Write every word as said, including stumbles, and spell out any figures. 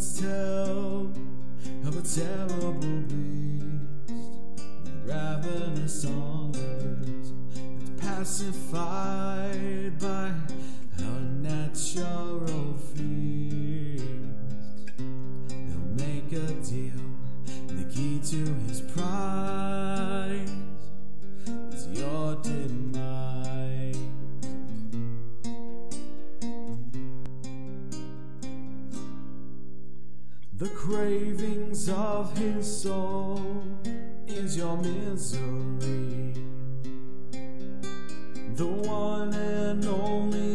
once tell of a terrible beast ravenous hungers and pacified by unnatural feast. He'll make a deal, the key to his prize is your demise. The cravings of his soul is your misery, the one and only